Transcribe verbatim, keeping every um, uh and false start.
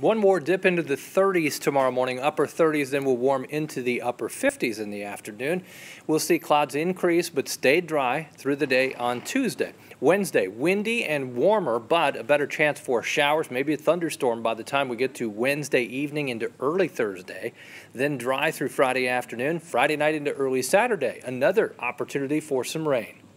One more dip into the thirties tomorrow morning, upper thirties, then we'll warm into the upper fifties in the afternoon. We'll see clouds increase but stay dry through the day on Tuesday. Wednesday, windy and warmer, but a better chance for showers, maybe a thunderstorm by the time we get to Wednesday evening into early Thursday, then dry through Friday afternoon, Friday night into early Saturday, another opportunity for some rain.